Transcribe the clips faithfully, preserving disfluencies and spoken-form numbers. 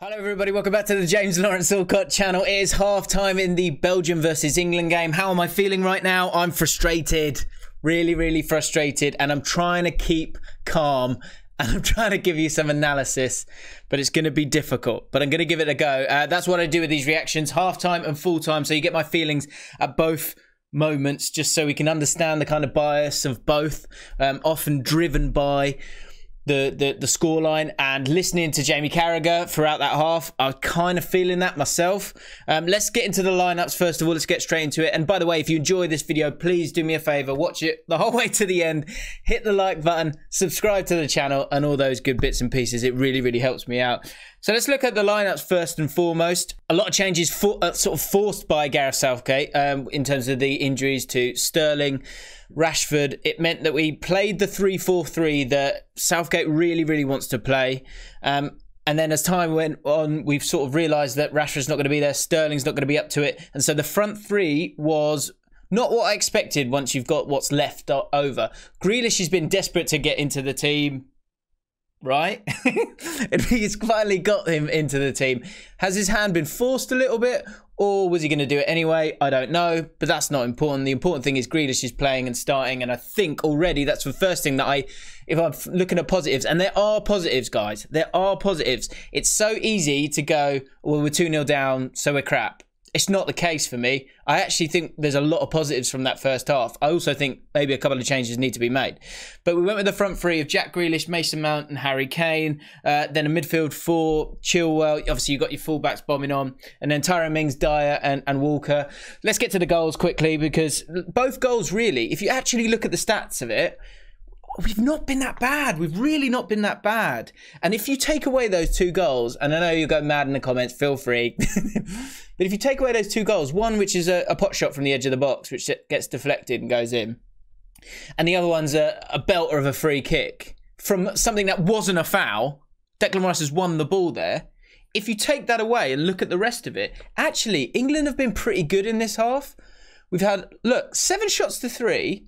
Hello everybody, welcome back to the James Lawrence Allcott channel. It is half time in the Belgium versus England game. How am I feeling right now? I'm frustrated, really, really frustrated, and I'm trying to keep calm and I'm trying to give you some analysis, but it's going to be difficult, but I'm going to give it a go. Uh, that's what I do with these reactions, half time and full time, so you get my feelings at both moments, just so we can understand the kind of bias of both, um, often driven by the the, the scoreline. And listening to Jamie Carragher throughout that half, I was kind of feeling that myself. Um, let's get into the lineups first of all. Let's get straight into it. And by the way, if you enjoy this video, please do me a favor, watch it the whole way to the end, hit the like button, subscribe to the channel and all those good bits and pieces. It really, really helps me out. So let's look at the lineups first and foremost. A lot of changes for, uh, sort of forced by Gareth Southgate um, in terms of the injuries to Sterling, Rashford. It meant that we played the three four three that Southgate really, really wants to play. Um, and then as time went on, we've sort of realised that Rashford's not going to be there, Sterling's not going to be up to it. And so the front three was not what I expected once you've got what's left over. Grealish has been desperate to get into the team. Right? He's finally got him into the team. Has his hand been forced a little bit, or was he going to do it anyway? I don't know, but that's not important. The important thing is Grealish is playing and starting, and I think already that's the first thing that I, if I'm looking at positives, and there are positives, guys. There are positives. It's so easy to go, well, we're two nil down, so we're crap. It's not the case for me. I actually think there's a lot of positives from that first half. I also think maybe a couple of changes need to be made. But we went with the front three of Jack Grealish, Mason Mount and Harry Kane. Uh, then a midfield four, Chilwell. Obviously, you've got your fullbacks bombing on. And then Tyron Mings, Denayer and, and Walker. Let's get to the goals quickly, because both goals really, if you actually look at the stats of it, we've not been that bad. We've really not been that bad. And if you take away those two goals, and I know you go mad in the comments, feel free. But if you take away those two goals, one which is a, a pot shot from the edge of the box, which gets deflected and goes in. And the other one's a, a belter of a free kick from something that wasn't a foul. Declan Rice has won the ball there. If you take that away and look at the rest of it, actually, England have been pretty good in this half. We've had, look, seven shots to three.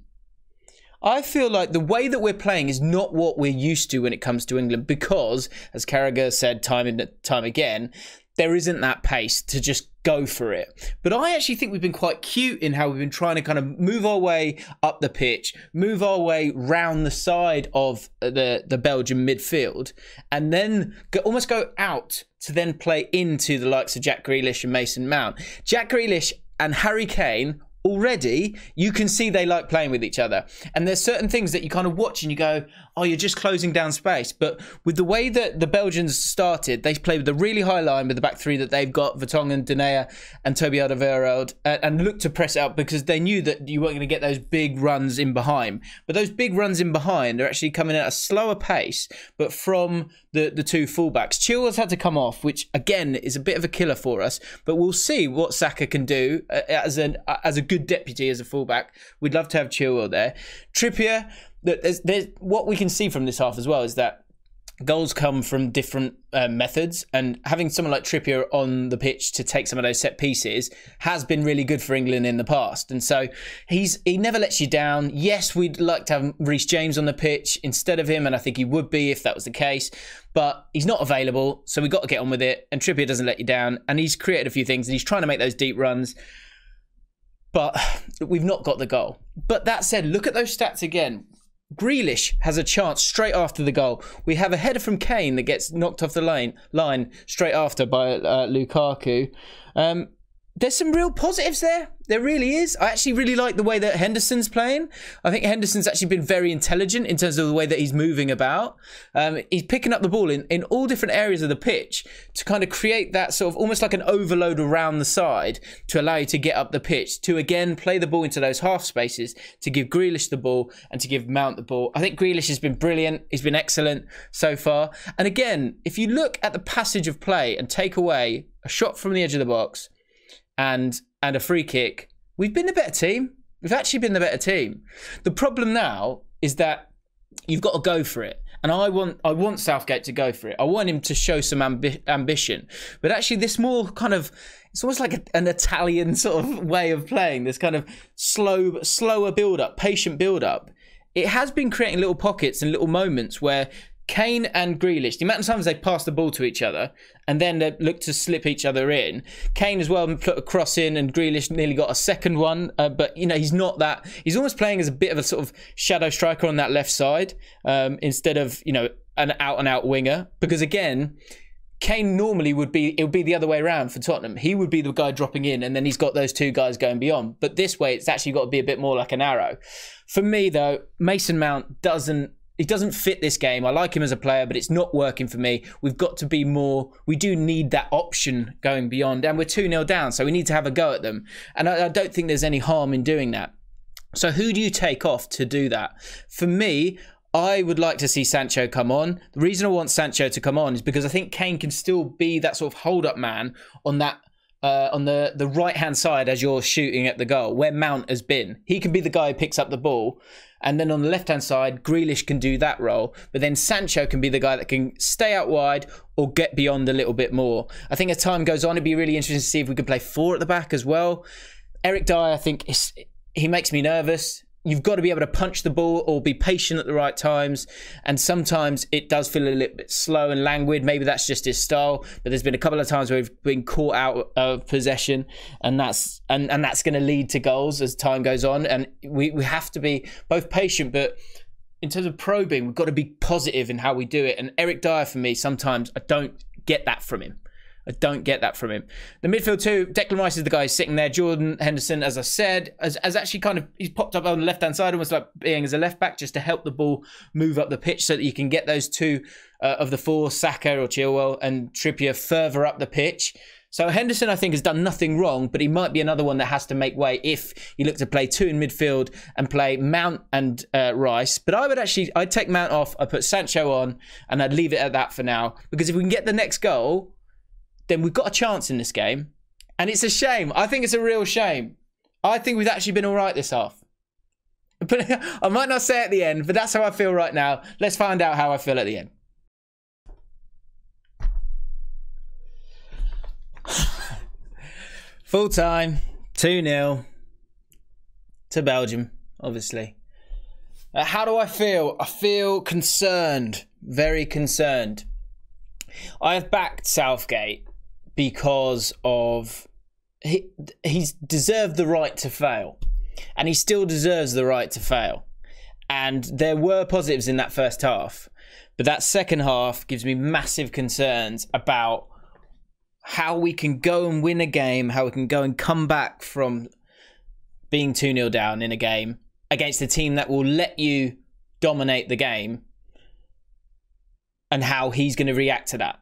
I feel like the way that we're playing is not what we're used to when it comes to England because, as Carragher said time and time again, there isn't that pace to just go for it. But I actually think we've been quite cute in how we've been trying to kind of move our way up the pitch, move our way round the side of the, the Belgian midfield, and then go, almost go out to then play into the likes of Jack Grealish and Mason Mount. Jack Grealish and Harry Kane, already, you can see they like playing with each other. And there's certain things that you kind of watch and you go, oh, you're just closing down space. But with the way that the Belgians started, they played with a really high line with the back three that they've got, Vertonghen, Denayer and Toby Alderweireld, and, and looked to press out because they knew that you weren't going to get those big runs in behind. But those big runs in behind are actually coming at a slower pace, but from the, the two fullbacks. Chilwell's had to come off, which, again, is a bit of a killer for us. But we'll see what Saka can do as, an, as a good deputy, as a fullback. We'd love to have Chilwell there. Trippier, there's, there's, what we can see from this half as well is that goals come from different uh, methods, and having someone like Trippier on the pitch to take some of those set pieces has been really good for England in the past. And so he's he never lets you down. Yes, we'd like to have Reece James on the pitch instead of him, and I think he would be if that was the case, but he's not available, so we've got to get on with it. And Trippier doesn't let you down, and he's created a few things, and he's trying to make those deep runs. But we've not got the goal. But that said, look at those stats again. Grealish has a chance straight after the goal. We have a header from Kane that gets knocked off the line, line straight after by uh, Lukaku. Um, there's some real positives there. There really is. I actually really like the way that Henderson's playing. I think Henderson's actually been very intelligent in terms of the way that he's moving about. Um, he's picking up the ball in, in all different areas of the pitch to kind of create that sort of almost like an overload around the side to allow you to get up the pitch, to again play the ball into those half spaces, to give Grealish the ball and to give Mount the ball. I think Grealish has been brilliant. He's been excellent so far. And again, if you look at the passage of play and take away a shot from the edge of the box and and a free kick, we've been the better team. We've actually been the better team. The problem now is that you've got to go for it. And I want I want Southgate to go for it. I want him to show some ambi ambition. But actually this more kind of, it's almost like a, an Italian sort of way of playing, this kind of slow, slower build-up, patient build-up. It has been creating little pockets and little moments where Kane and Grealish, the amount of times they pass the ball to each other and then they look to slip each other in. Kane as well put a cross in, and Grealish nearly got a second one. Uh, but, you know, he's not that. He's almost playing as a bit of a sort of shadow striker on that left side um, instead of, you know, an out-and-out winger. Because, again, Kane normally would be, it would be the other way around for Tottenham. He would be the guy dropping in, and then he's got those two guys going beyond. But this way, it's actually got to be a bit more like an arrow. For me, though, Mason Mount doesn't, He doesn't fit this game. I like him as a player, but it's not working for me. We've got to be more... We do need that option going beyond. And we're two nil down, so we need to have a go at them. And I, I don't think there's any harm in doing that. So who do you take off to do that? For me, I would like to see Sancho come on. The reason I want Sancho to come on is because I think Kane can still be that sort of hold-up man on that... Uh, on the, the right-hand side as you're shooting at the goal, where Mount has been. He can be the guy who picks up the ball. And then on the left-hand side, Grealish can do that role. But then Sancho can be the guy that can stay out wide or get beyond a little bit more. I think as time goes on, it'd be really interesting to see if we could play four at the back as well. Eric Dyer, I think, is, he makes me nervous. You've got to be able to punch the ball or be patient at the right times. And sometimes it does feel a little bit slow and languid. Maybe that's just his style. But there's been a couple of times where we've been caught out of possession. And that's and, and that's going to lead to goals as time goes on. And we, we have to be both patient. But in terms of probing, we've got to be positive in how we do it. And Eric Dyer, for me, sometimes I don't get that from him. I don't get that from him. The midfield two, Declan Rice is the guy sitting there. Jordan Henderson, as I said, has, has actually kind of, he's popped up on the left-hand side, almost like being as a left-back, just to help the ball move up the pitch so that you can get those two uh, of the four, Saka or Chilwell and Trippier, further up the pitch. So Henderson, I think, has done nothing wrong, but he might be another one that has to make way if you look to play two in midfield and play Mount and uh, Rice. But I would actually, I'd take Mount off, I'd put Sancho on, and I'd leave it at that for now. Because if we can get the next goal, then we've got a chance in this game. And it's a shame. I think it's a real shame. I think we've actually been all right this half. But I might not say at the end, but that's how I feel right now. Let's find out how I feel at the end. Full time, two nil to Belgium, obviously. Uh, how do I feel? I feel concerned, very concerned. I have backed Southgate because of he, he's deserved the right to fail, and he still deserves the right to fail. And there were positives in that first half, but that second half gives me massive concerns about how we can go and win a game, how we can go and come back from being two nil down in a game against a team that will let you dominate the game, and how he's going to react to that.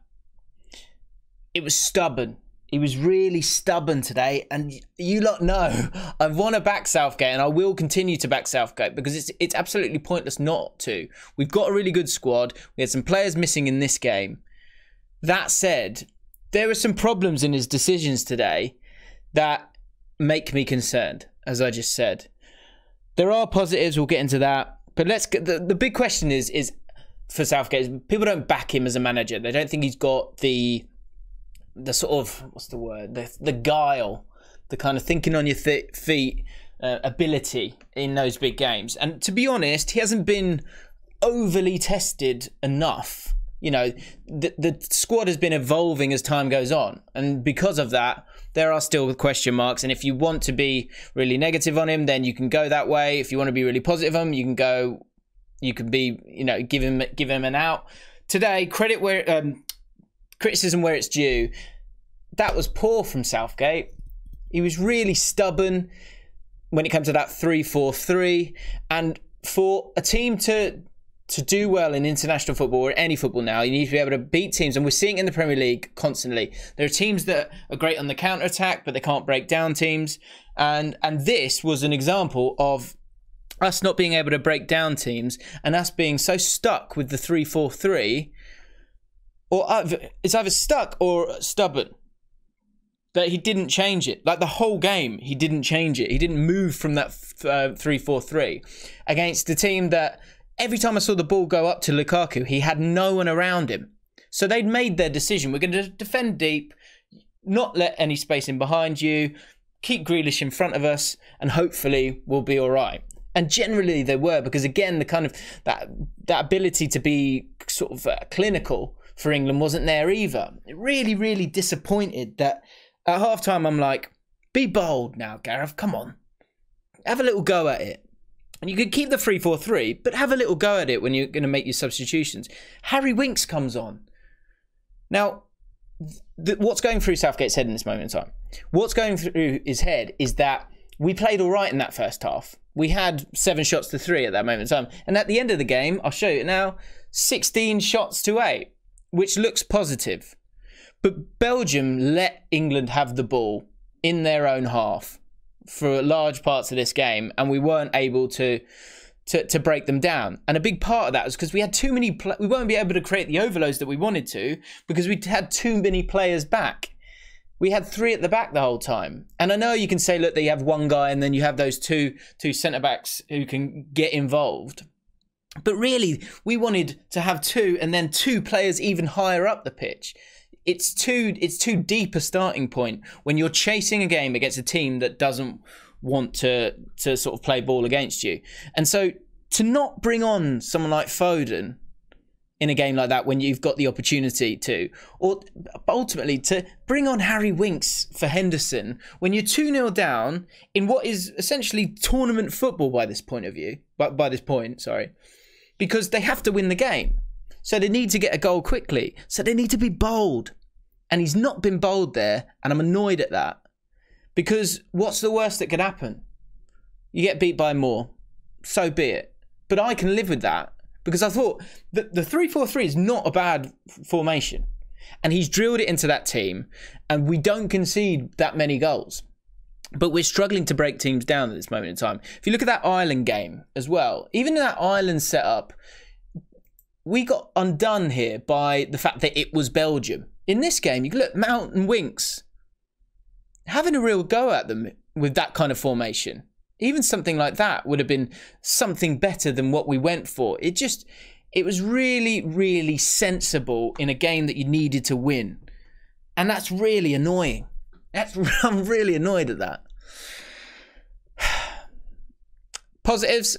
It was stubborn. He was really stubborn today. And you lot know, I want to back Southgate, and I will continue to back Southgate because it's it's absolutely pointless not to. We've got a really good squad. We had some players missing in this game. That said, there are some problems in his decisions today that make me concerned, as I just said. There are positives. We'll get into that. But let's get, the, the big question is, is for Southgate, people don't back him as a manager. They don't think he's got the... the sort of, what's the word, the, the guile, the kind of thinking on your th feet uh, ability in those big games. And to be honest, he hasn't been overly tested enough. You know, the, the squad has been evolving as time goes on. And because of that, there are still question marks. And if you want to be really negative on him, then you can go that way. If you want to be really positive on him, you can go, you can be, you know, give him, give him an out. Today, credit where... Um, criticism where it's due. That was poor from Southgate. He was really stubborn when it comes to that three four three. And for a team to to do well in international football or any football now, you need to be able to beat teams. And we're seeing it in the Premier League constantly. There are teams that are great on the counter-attack, but they can't break down teams. And, and this was an example of us not being able to break down teams and us being so stuck with the three four three. Or it's either stuck or stubborn. That he didn't change it. Like the whole game, he didn't change it. He didn't move from that three four three against a team that every time I saw the ball go up to Lukaku, he had no one around him. So they'd made their decision. We're going to defend deep, not let any space in behind you, keep Grealish in front of us, and hopefully we'll be all right. And generally they were, because again, the kind of that that ability to be sort of uh, clinical for England wasn't there either. Really, really disappointed that at halftime I'm like, be bold now, Gareth, come on. Have a little go at it. And you could keep the three four three, but have a little go at it when you're going to make your substitutions. Harry Winks comes on. Now, th what's going through Southgate's head in this moment in time? What's going through his head is that we played all right in that first half. We had seven shots to three at that moment in time. And at the end of the game, I'll show you now, sixteen shots to eight, which looks positive. But Belgium let England have the ball in their own half for large parts of this game, and we weren't able to to, to break them down. And a big part of that was because we had too many pl we won't be able to create the overloads that we wanted to, because we had too many players back. We had three at the back the whole time. And I know you can say, look, that you have one guy and then you have those two two centre backs who can get involved, but really we wanted to have two and then two players even higher up the pitch. It's too, it's too deep a starting point when you're chasing a game against a team that doesn't want to, to sort of play ball against you. And so to not bring on someone like Foden in a game like that when you've got the opportunity to, or ultimately to bring on Harry Winks for Henderson when you're two nil down in what is essentially tournament football by this point of view, by, by this point, sorry, because they have to win the game. So they need to get a goal quickly. So they need to be bold. And he's not been bold there, and I'm annoyed at that. Because what's the worst that could happen? You get beat by more. So be it. But I can live with that, because I thought that the three four three is not a bad formation. And he's drilled it into that team, and we don't concede that many goals. But we're struggling to break teams down at this moment in time. If you look at that Ireland game as well, even in that Ireland setup, we got undone here by the fact that it was Belgium. In this game, you look, Mount and Winks having a real go at them with that kind of formation. Even something like that would have been something better than what we went for. It just, it was really, really sensible in a game that you needed to win. And that's really annoying. That's, I'm really annoyed at that. Positives,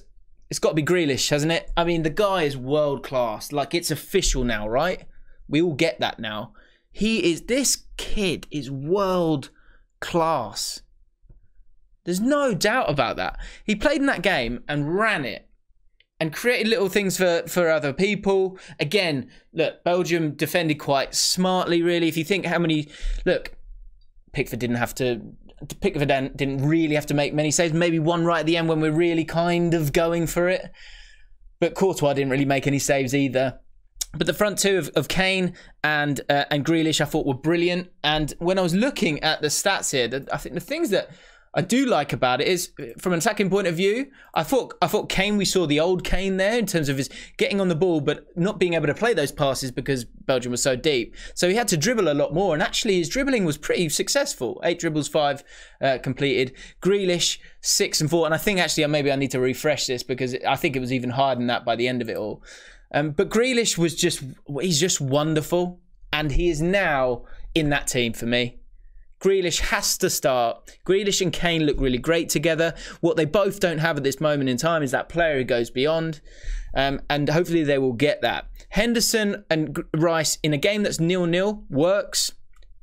it's got to be Grealish, hasn't it? I mean, the guy is world class. Like, it's official now, right? We all get that now. He is, this kid is world class. There's no doubt about that. He played in that game and ran it and created little things for, for other people. Again, look, Belgium defended quite smartly, really. If you think how many, look, Pickford didn't have to, Pickford didn't really have to make many saves. Maybe one right at the end when we're really kind of going for it. But Courtois didn't really make any saves either. But the front two of, of Kane and uh, and Grealish, I thought, were brilliant. And when I was looking at the stats here, the, I think the things that I do like about it is, from an attacking point of view, I thought I thought Kane, we saw the old Kane there in terms of his getting on the ball but not being able to play those passes because Belgium was so deep. So he had to dribble a lot more, and actually his dribbling was pretty successful. Eight dribbles, five uh, completed. Grealish, six and four. And I think actually maybe I need to refresh this because I think it was even higher than that by the end of it all. Um, but Grealish was just, he's just wonderful. And he is now in that team for me. Grealish has to start. Grealish and Kane look really great together. What they both don't have at this moment in time is that player who goes beyond. Um, and hopefully they will get that. Henderson and Rice in a game that's nil nil works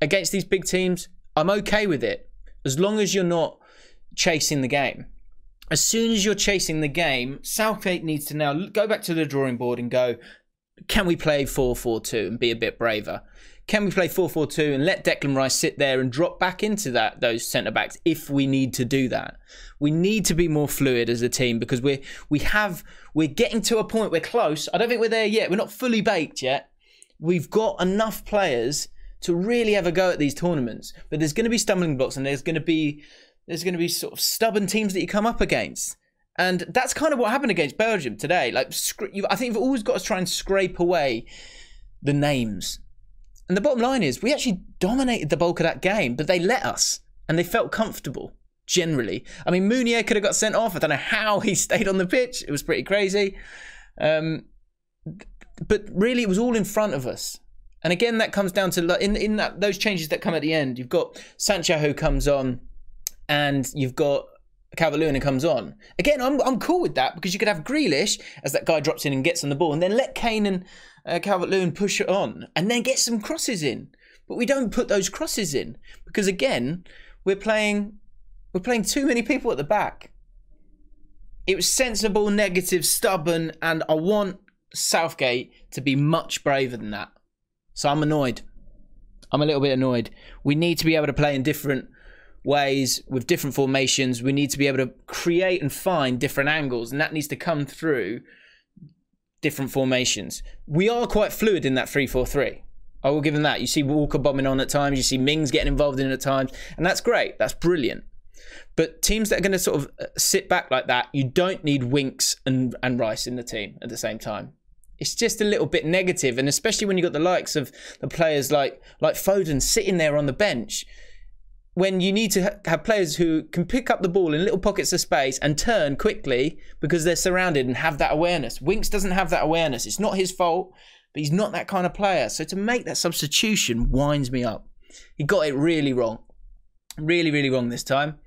against these big teams. I'm okay with it as long as you're not chasing the game. As soon as you're chasing the game, Southgate needs to now go back to the drawing board and go, can we play four four two and be a bit braver? Can we play four four two and let Declan Rice sit there and drop back into that those centre-backs if we need to do that? We need to be more fluid as a team because we're, we have, we're getting to a point, we're close. I don't think we're there yet. We're not fully baked yet. We've got enough players to really have a go at these tournaments. But there's going to be stumbling blocks and there's going to be... There's going to be sort of stubborn teams that you come up against. And that's kind of what happened against Belgium today. Like, I think you've always got to try and scrape away the names. And the bottom line is we actually dominated the bulk of that game, but they let us and they felt comfortable generally. I mean, Mounier could have got sent off. I don't know how he stayed on the pitch. It was pretty crazy. Um, but really, it was all in front of us. And again, that comes down to in, in that, those changes that come at the end. You've got Sancho who comes on. And you've got Calvert-Lewin comes on. Again, I'm, I'm cool with that because you could have Grealish as that guy drops in and gets on the ball, and then let Kane and uh, Calvert-Lewin push it on and then get some crosses in. But we don't put those crosses in because, again, we're playing we're playing too many people at the back. It was sensible, negative, stubborn, and I want Southgate to be much braver than that. So I'm annoyed. I'm a little bit annoyed. We need to be able to play in different ways with different formations. We need to be able to create and find different angles, and that needs to come through different formations. We are quite fluid in that three four three. I will give them that. You see Walker bombing on at times. You see Mings getting involved in at times, and that's great. That's brilliant. But teams that are going to sort of sit back like that, you don't need Winks and, and Rice in the team at the same time. It's just a little bit negative, and especially when you've got the likes of the players like, like Foden sitting there on the bench, when you need to ha have players who can pick up the ball in little pockets of space and turn quickly because they're surrounded and have that awareness. Winks doesn't have that awareness. It's not his fault, but he's not that kind of player. So to make that substitution winds me up. He got it really wrong. Really, really wrong this time.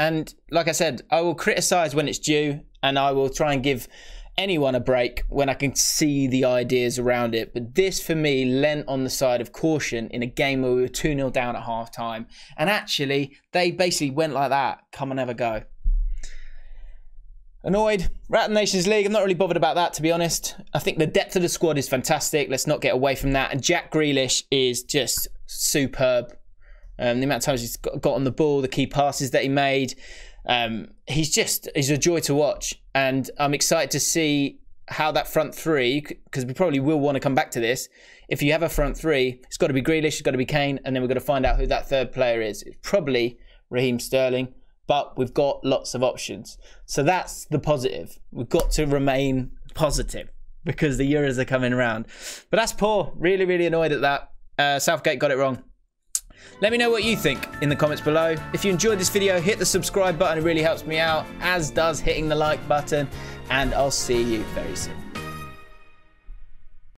And like I said, I will criticise when it's due, and I will try and give anyone a break when I can see the ideas around it. But this, for me, lent on the side of caution in a game where we were two nil down at half-time. And actually, they basically went like that. Come and have a go. Annoyed. We're at the Nations League. I'm not really bothered about that, to be honest. I think the depth of the squad is fantastic. Let's not get away from that. And Jack Grealish is just superb. Um, the amount of times he's got on the ball, the key passes that he made. Um, he's just he's a joy to watch. And I'm excited to see how that front three, because we probably will want to come back to this. If you have a front three, it's got to be Grealish, it's got to be Kane, and then we've got to find out who that third player is. It's probably Raheem Sterling, but we've got lots of options. So that's the positive. We've got to remain positive because the Euros are coming around. But that's poor. Really, really annoyed at that. Uh, Southgate got it wrong. Let me know what you think in the comments below. If you enjoyed this video, hit the subscribe button. It really helps me out, as does hitting the like button. And I'll see you very soon.